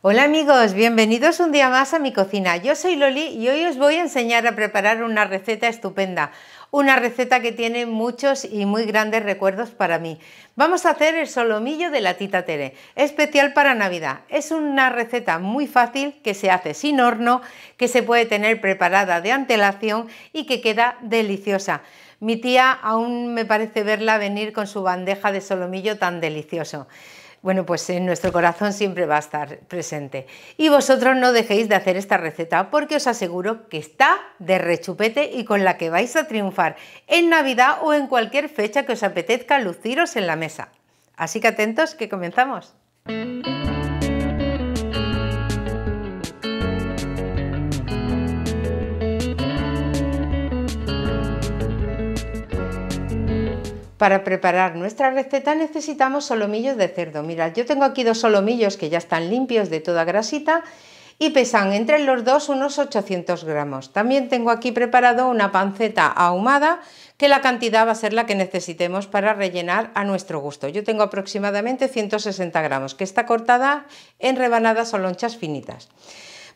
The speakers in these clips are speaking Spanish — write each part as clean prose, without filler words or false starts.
Hola amigos, bienvenidos un día más a mi cocina. Yo soy Loli y hoy os voy a enseñar a preparar una receta estupenda, una receta que tiene muchos y muy grandes recuerdos para mí. Vamos a hacer el solomillo de la tita Tere, especial para Navidad. Es una receta muy fácil que se hace sin horno, que se puede tener preparada de antelación y que queda deliciosa. Mi tía aún me parece verla venir con su bandeja de solomillo tan delicioso. Bueno, pues en nuestro corazón siempre va a estar presente. Y vosotros no dejéis de hacer esta receta porque os aseguro que está de rechupete y con la que vais a triunfar en Navidad o en cualquier fecha que os apetezca luciros en la mesa. Así que atentos que comenzamos. Para preparar nuestra receta necesitamos solomillos de cerdo. Mirad, yo tengo aquí dos solomillos que ya están limpios de toda grasita y pesan entre los dos unos 800 gramos. También tengo aquí preparado una panceta ahumada, que la cantidad va a ser la que necesitemos para rellenar a nuestro gusto. Yo tengo aproximadamente 160 gramos, que está cortada en rebanadas o lonchas finitas.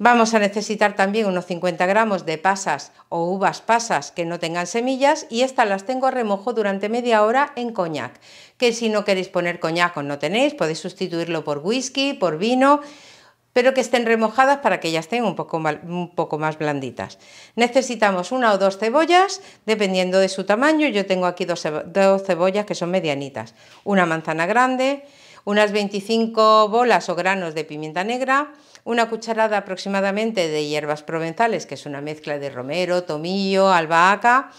Vamos a necesitar también unos 50 gramos de pasas o uvas pasas que no tengan semillas y estas las tengo a remojo durante media hora en coñac, que si no queréis poner coñac o no tenéis, podéis sustituirlo por whisky, por vino, pero que estén remojadas para que ya estén un poco más blanditas. Necesitamos una o dos cebollas, dependiendo de su tamaño. Yo tengo aquí dos cebollas que son medianitas, una manzana grande, unas 25 bolas o granos de pimienta negra, una cucharada aproximadamente de hierbas provenzales, que es una mezcla de romero, tomillo, albahaca,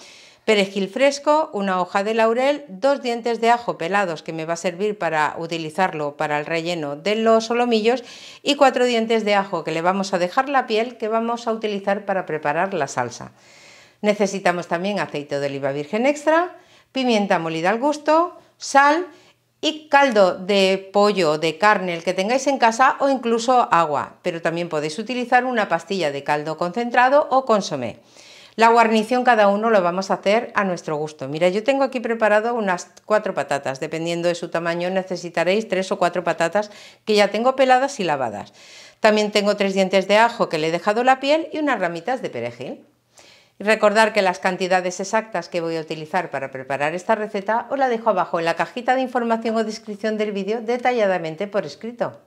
perejil fresco, una hoja de laurel, dos dientes de ajo pelados que me va a servir para utilizarlo para el relleno de los solomillos y cuatro dientes de ajo que le vamos a dejar la piel que vamos a utilizar para preparar la salsa. Necesitamos también aceite de oliva virgen extra, pimienta molida al gusto, sal y caldo de pollo, de carne, el que tengáis en casa o incluso agua, pero también podéis utilizar una pastilla de caldo concentrado o consomé. La guarnición cada uno lo vamos a hacer a nuestro gusto. Mira, yo tengo aquí preparado unas 4 patatas, dependiendo de su tamaño necesitaréis 3 o 4 patatas que ya tengo peladas y lavadas. También tengo 3 dientes de ajo que le he dejado la piel y unas ramitas de perejil. Recordar que las cantidades exactas que voy a utilizar para preparar esta receta os la dejo abajo en la cajita de información o descripción del vídeo detalladamente por escrito.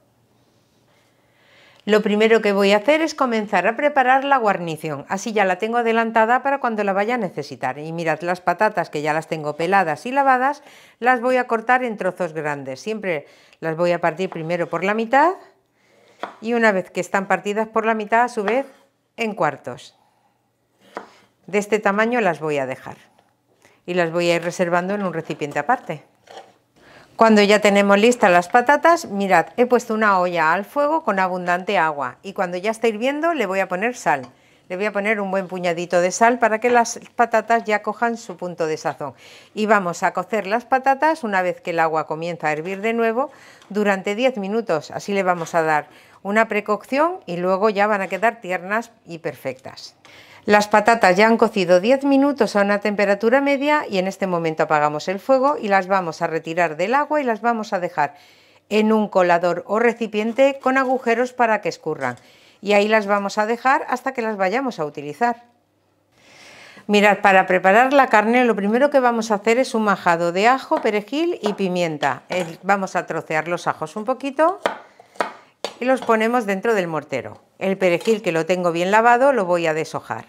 Lo primero que voy a hacer es comenzar a preparar la guarnición, así ya la tengo adelantada para cuando la vaya a necesitar. Y mirad, las patatas que ya las tengo peladas y lavadas las voy a cortar en trozos grandes, siempre las voy a partir primero por la mitad y una vez que están partidas por la mitad a su vez en cuartos. De este tamaño las voy a dejar y las voy a ir reservando en un recipiente aparte. Cuando ya tenemos listas las patatas, mirad, he puesto una olla al fuego con abundante agua y cuando ya está hirviendo le voy a poner sal. Le voy a poner un buen puñadito de sal para que las patatas ya cojan su punto de sazón. Y vamos a cocer las patatas una vez que el agua comienza a hervir de nuevo durante 10 minutos. Así le vamos a dar una precocción y luego ya van a quedar tiernas y perfectas. Las patatas ya han cocido 10 minutos a una temperatura media y en este momento apagamos el fuego y las vamos a retirar del agua y las vamos a dejar en un colador o recipiente con agujeros para que escurran. Y ahí las vamos a dejar hasta que las vayamos a utilizar. Mirad, para preparar la carne lo primero que vamos a hacer es un majado de ajo, perejil y pimienta. Vamos a trocear los ajos un poquito y los ponemos dentro del mortero. El perejil, que lo tengo bien lavado, lo voy a deshojar.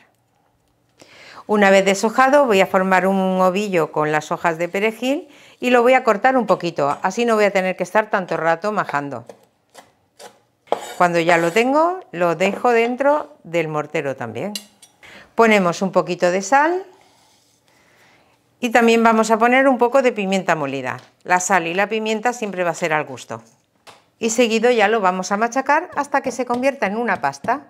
Una vez deshojado voy a formar un ovillo con las hojas de perejil y lo voy a cortar un poquito, así no voy a tener que estar tanto rato majando. Cuando ya lo tengo, lo dejo dentro del mortero también. Ponemos un poquito de sal y también vamos a poner un poco de pimienta molida. La sal y la pimienta siempre va a ser al gusto. Y seguido ya lo vamos a machacar hasta que se convierta en una pasta.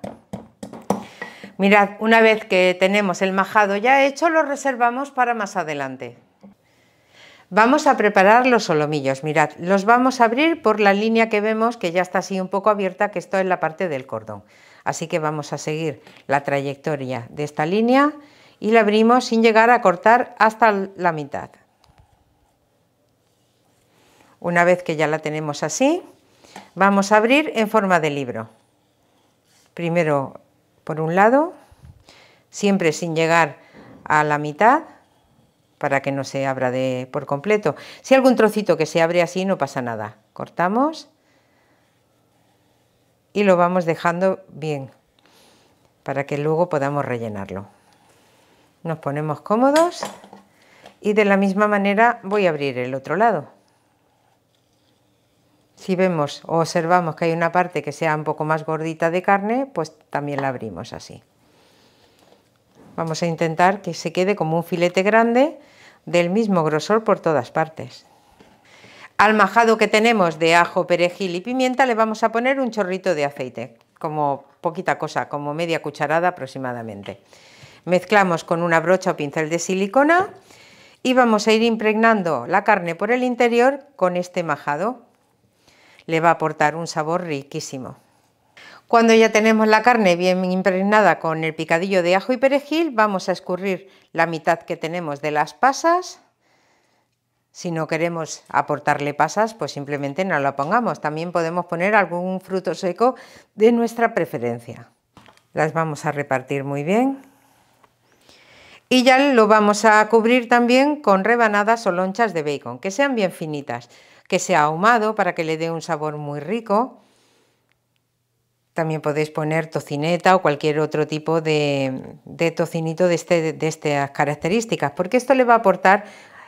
Mirad, una vez que tenemos el majado ya hecho, lo reservamos para más adelante. Vamos a preparar los solomillos. Mirad, los vamos a abrir por la línea que vemos que ya está así un poco abierta, que esto es la parte del cordón. Así que vamos a seguir la trayectoria de esta línea y la abrimos sin llegar a cortar hasta la mitad. Una vez que ya la tenemos así, vamos a abrir en forma de libro. Primero por un lado, siempre sin llegar a la mitad, para que no se abra por completo. Si hay algún trocito que se abre así, no pasa nada. Cortamos y lo vamos dejando bien, para que luego podamos rellenarlo. Nos ponemos cómodos y de la misma manera voy a abrir el otro lado. Si vemos o observamos que hay una parte que sea un poco más gordita de carne, pues también la abrimos así. Vamos a intentar que se quede como un filete grande del mismo grosor por todas partes. Al majado que tenemos de ajo, perejil y pimienta le vamos a poner un chorrito de aceite, como poquita cosa, como media cucharada aproximadamente. Mezclamos con una brocha o pincel de silicona y vamos a ir impregnando la carne por el interior con este majado. Le va a aportar un sabor riquísimo. Cuando ya tenemos la carne bien impregnada con el picadillo de ajo y perejil, vamos a escurrir la mitad que tenemos de las pasas. Si no queremos aportarle pasas, pues simplemente no la pongamos. También podemos poner algún fruto seco de nuestra preferencia. Las vamos a repartir muy bien. Y ya lo vamos a cubrir también con rebanadas o lonchas de bacon, que sean bien finitas, que sea ahumado para que le dé un sabor muy rico. También podéis poner tocineta o cualquier otro tipo de tocinito de estas características, porque esto le va a aportar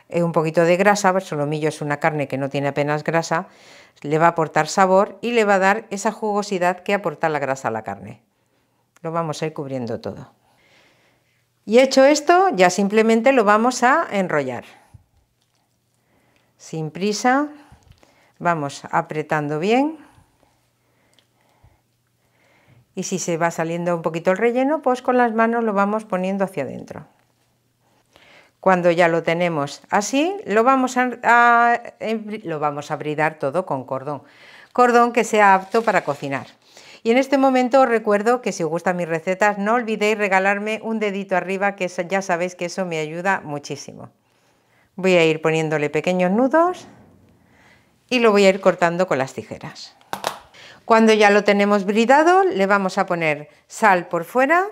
un poquito de grasa. El solomillo es una carne que no tiene apenas grasa, le va a aportar sabor y le va a dar esa jugosidad que aporta la grasa a la carne. Lo vamos a ir cubriendo todo. Y hecho esto, ya simplemente lo vamos a enrollar. Sin prisa, vamos apretando bien. Y si se va saliendo un poquito el relleno, pues con las manos lo vamos poniendo hacia adentro. Cuando ya lo tenemos así, lo vamos a bridar todo con cordón. Cordón que sea apto para cocinar. Y en este momento os recuerdo que si os gustan mis recetas, no olvidéis regalarme un dedito arriba, que eso, ya sabéis que eso me ayuda muchísimo. Voy a ir poniéndole pequeños nudos y lo voy a ir cortando con las tijeras. Cuando ya lo tenemos bridado, le vamos a poner sal por fuera,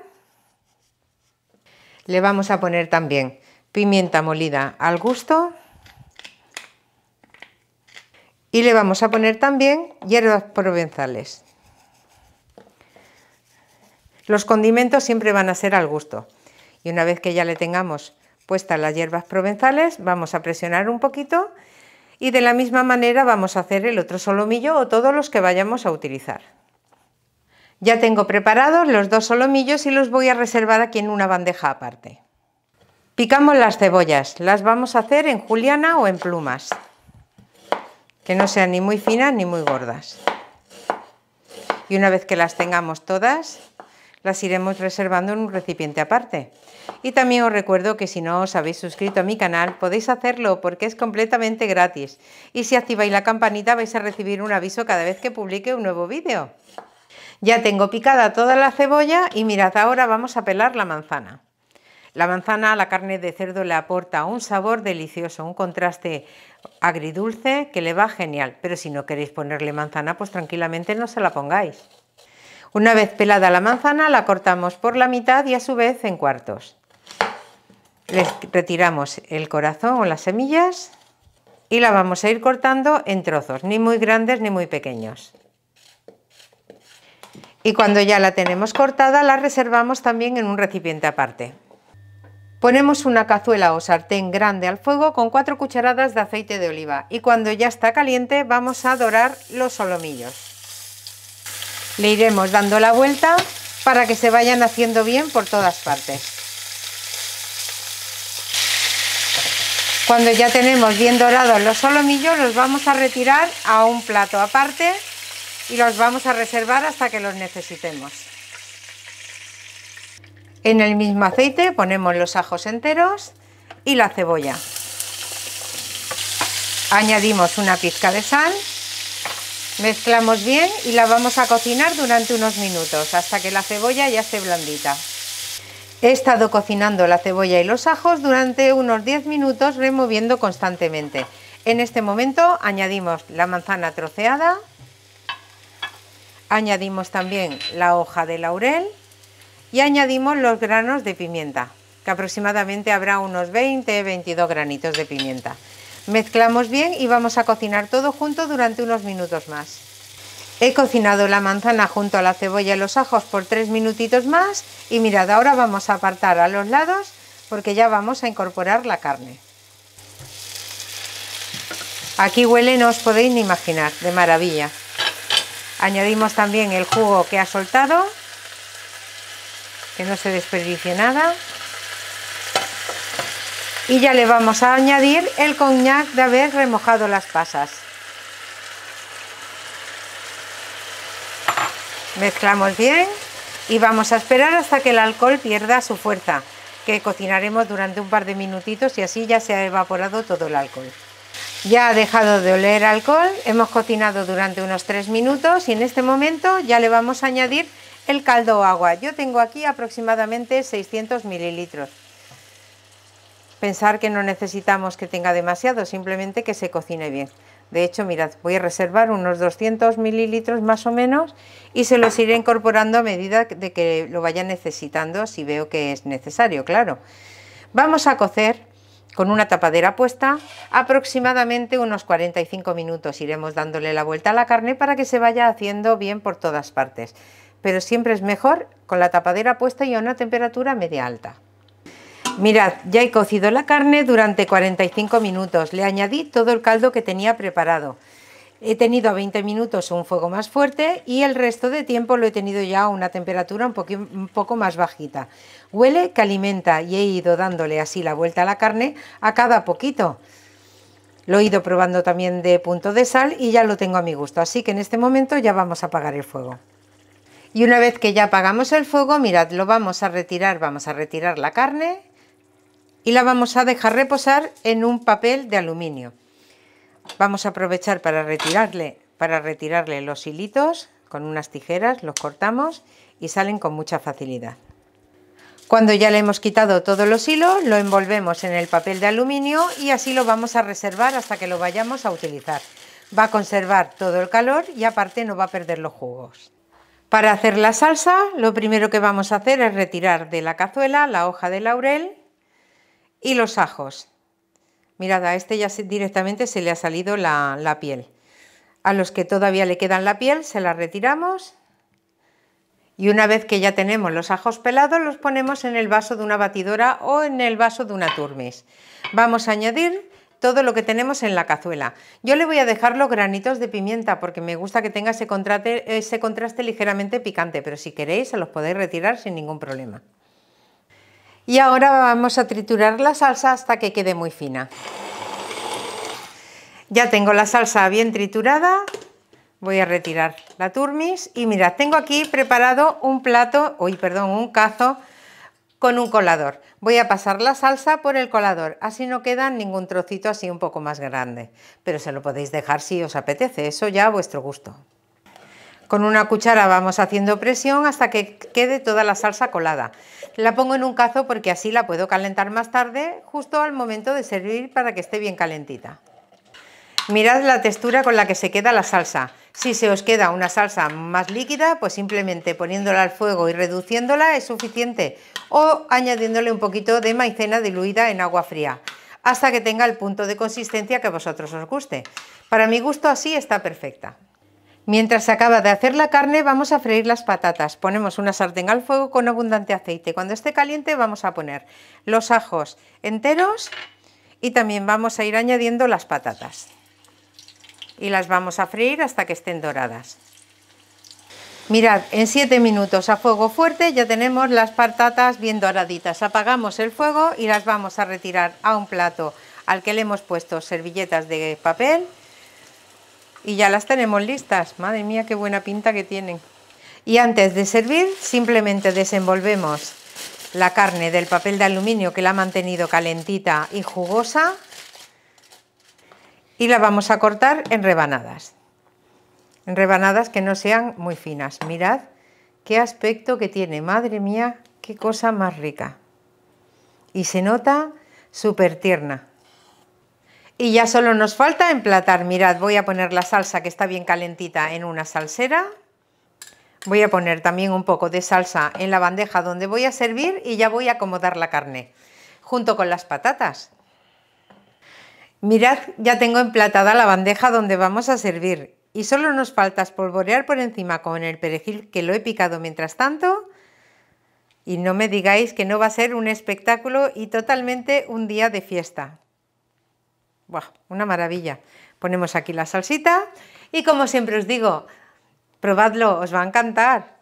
le vamos a poner también pimienta molida al gusto y le vamos a poner también hierbas provenzales. Los condimentos siempre van a ser al gusto y una vez que ya le tengamos puestas las hierbas provenzales, vamos a presionar un poquito. Y de la misma manera vamos a hacer el otro solomillo o todos los que vayamos a utilizar. Ya tengo preparados los dos solomillos y los voy a reservar aquí en una bandeja aparte. Picamos las cebollas, las vamos a hacer en juliana o en plumas, que no sean ni muy finas ni muy gordas. Y una vez que las tengamos todas, las iremos reservando en un recipiente aparte. Y también os recuerdo que si no os habéis suscrito a mi canal, podéis hacerlo porque es completamente gratis. Y si activáis la campanita vais a recibir un aviso cada vez que publique un nuevo vídeo. Ya tengo picada toda la cebolla y mirad, ahora vamos a pelar la manzana. La manzana a la carne de cerdo le aporta un sabor delicioso, un contraste agridulce que le va genial. Pero si no queréis ponerle manzana, pues tranquilamente no se la pongáis. Una vez pelada la manzana, la cortamos por la mitad y a su vez en cuartos. Les retiramos el corazón o las semillas y la vamos a ir cortando en trozos, ni muy grandes ni muy pequeños. Y cuando ya la tenemos cortada, la reservamos también en un recipiente aparte. Ponemos una cazuela o sartén grande al fuego con 4 cucharadas de aceite de oliva y cuando ya está caliente vamos a dorar los solomillos. Le iremos dando la vuelta para que se vayan haciendo bien por todas partes. Cuando ya tenemos bien dorados los solomillos, los vamos a retirar a un plato aparte y los vamos a reservar hasta que los necesitemos. En el mismo aceite ponemos los ajos enteros y la cebolla. Añadimos una pizca de sal Mezclamos bien y la vamos a cocinar durante unos minutos, hasta que la cebolla ya esté blandita. He estado cocinando la cebolla y los ajos durante unos 10 minutos, removiendo constantemente. En este momento añadimos la manzana troceada, añadimos también la hoja de laurel y añadimos los granos de pimienta, que aproximadamente habrá unos 20-22 granitos de pimienta. Mezclamos bien y vamos a cocinar todo junto durante unos minutos más. He cocinado la manzana junto a la cebolla y los ajos por 3 minutitos más y mirad, ahora vamos a apartar a los lados porque ya vamos a incorporar la carne. Aquí huele, no os podéis ni imaginar, de maravilla. Añadimos también el jugo que ha soltado, que no se desperdicie nada. Y ya le vamos a añadir el coñac de haber remojado las pasas. Mezclamos bien y vamos a esperar hasta que el alcohol pierda su fuerza, que cocinaremos durante un par de minutitos y así ya se ha evaporado todo el alcohol. Ya ha dejado de oler alcohol, hemos cocinado durante unos 3 minutos y en este momento ya le vamos a añadir el caldo o agua. Yo tengo aquí aproximadamente 600 mililitros. Pensar que no necesitamos que tenga demasiado, simplemente que se cocine bien. De hecho, mirad, voy a reservar unos 200 mililitros más o menos y se los iré incorporando a medida de que lo vaya necesitando, si veo que es necesario, claro. Vamos a cocer con una tapadera puesta aproximadamente unos 45 minutos. Iremos dándole la vuelta a la carne para que se vaya haciendo bien por todas partes. Pero siempre es mejor con la tapadera puesta y a una temperatura media alta. Mirad, ya he cocido la carne durante 45 minutos, le añadí todo el caldo que tenía preparado. He tenido a 20 minutos un fuego más fuerte y el resto de tiempo lo he tenido ya a una temperatura un poco más bajita. Huele que alimenta y he ido dándole así la vuelta a la carne a cada poquito. Lo he ido probando también de punto de sal y ya lo tengo a mi gusto, así que en este momento ya vamos a apagar el fuego. Y una vez que ya apagamos el fuego, mirad, lo vamos a retirar la carne y la vamos a dejar reposar en un papel de aluminio. Vamos a aprovechar para retirarle los hilitos con unas tijeras, los cortamos y salen con mucha facilidad. Cuando ya le hemos quitado todos los hilos, lo envolvemos en el papel de aluminio y así lo vamos a reservar hasta que lo vayamos a utilizar. Va a conservar todo el calor y aparte no va a perder los jugos. Para hacer la salsa, lo primero que vamos a hacer es retirar de la cazuela la hoja de laurel y los ajos. Mirad, a este ya directamente se le ha salido la piel. A los que todavía le quedan la piel se la retiramos y una vez que ya tenemos los ajos pelados los ponemos en el vaso de una batidora o en el vaso de una turmis. Vamos a añadir todo lo que tenemos en la cazuela. Yo le voy a dejar los granitos de pimienta porque me gusta que tenga ese contraste ligeramente picante, pero si queréis se los podéis retirar sin ningún problema. Y ahora vamos a triturar la salsa hasta que quede muy fina. Ya tengo la salsa bien triturada, voy a retirar la turmis y mirad, tengo aquí preparado un cazo con un colador. Voy a pasar la salsa por el colador, así no queda ningún trocito así un poco más grande, pero se lo podéis dejar si os apetece, eso ya a vuestro gusto. Con una cuchara vamos haciendo presión hasta que quede toda la salsa colada. La pongo en un cazo porque así la puedo calentar más tarde, justo al momento de servir para que esté bien calentita. Mirad la textura con la que se queda la salsa. Si se os queda una salsa más líquida, pues simplemente poniéndola al fuego y reduciéndola es suficiente, o añadiéndole un poquito de maicena diluida en agua fría, hasta que tenga el punto de consistencia que a vosotros os guste. Para mi gusto así está perfecta. Mientras se acaba de hacer la carne vamos a freír las patatas. Ponemos una sartén al fuego con abundante aceite. Cuando esté caliente vamos a poner los ajos enteros y también vamos a ir añadiendo las patatas. Y las vamos a freír hasta que estén doradas. Mirad, en 7 minutos a fuego fuerte ya tenemos las patatas bien doraditas. Apagamos el fuego y las vamos a retirar a un plato al que le hemos puesto servilletas de papel. Y ya las tenemos listas. Madre mía, qué buena pinta que tienen. Y antes de servir, simplemente desenvolvemos la carne del papel de aluminio que la ha mantenido calentita y jugosa y la vamos a cortar en rebanadas. rebanadas que no sean muy finas. Mirad qué aspecto que tiene, madre mía, qué cosa más rica. Y se nota súper tierna. Y ya solo nos falta emplatar. Mirad, voy a poner la salsa que está bien calentita en una salsera. Voy a poner también un poco de salsa en la bandeja donde voy a servir y ya voy a acomodar la carne junto con las patatas. Mirad, ya tengo emplatada la bandeja donde vamos a servir y solo nos falta espolvorear por encima con el perejil, que lo he picado mientras tanto. Y no me digáis que no va a ser un espectáculo y totalmente un día de fiesta. ¡Buah! Una maravilla. Ponemos aquí la salsita y, como siempre os digo, probadlo, os va a encantar.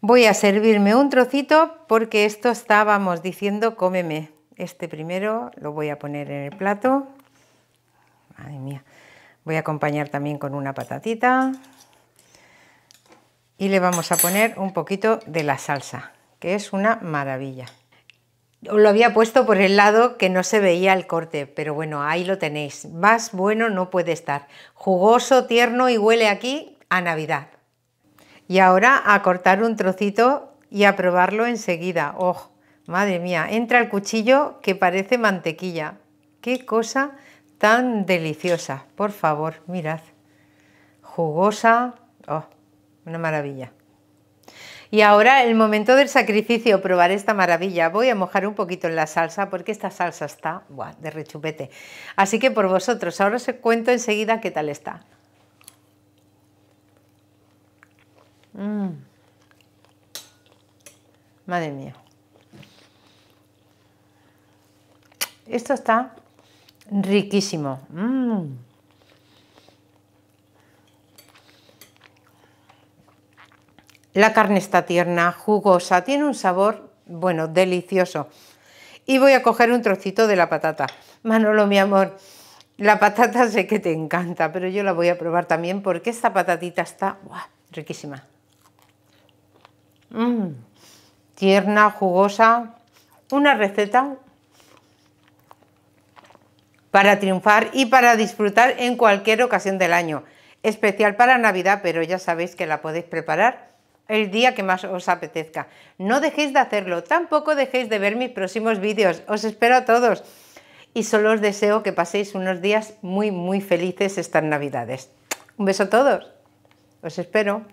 Voy a servirme un trocito porque esto estábamos diciendo cómeme. Este primero lo voy a poner en el plato. Madre mía. Voy a acompañar también con una patatita. Y le vamos a poner un poquito de la salsa, que es una maravilla. Lo había puesto por el lado que no se veía el corte, pero bueno, ahí lo tenéis. Más bueno no puede estar. Jugoso, tierno y huele aquí a Navidad. Y ahora a cortar un trocito y a probarlo enseguida. ¡Oh! Madre mía, entra el cuchillo que parece mantequilla. ¡Qué cosa tan deliciosa! Por favor, mirad. Jugosa. ¡Oh! Una maravilla. Y ahora el momento del sacrificio, probar esta maravilla. Voy a mojar un poquito en la salsa porque esta salsa está de rechupete. Así que por vosotros, ahora os cuento enseguida qué tal está. Madre mía. Esto está riquísimo. La carne está tierna, jugosa, tiene un sabor, bueno, delicioso. Y voy a coger un trocito de la patata. Manolo, mi amor, la patata sé que te encanta, pero yo la voy a probar también porque esta patatita está riquísima. Tierna, jugosa, una receta para triunfar y para disfrutar en cualquier ocasión del año. Especial para Navidad, pero ya sabéis que la podéis preparar el día que más os apetezca. No dejéis de hacerlo, tampoco dejéis de ver mis próximos vídeos. Os espero a todos y solo os deseo que paséis unos días muy, muy felices estas Navidades. Un beso a todos. Os espero.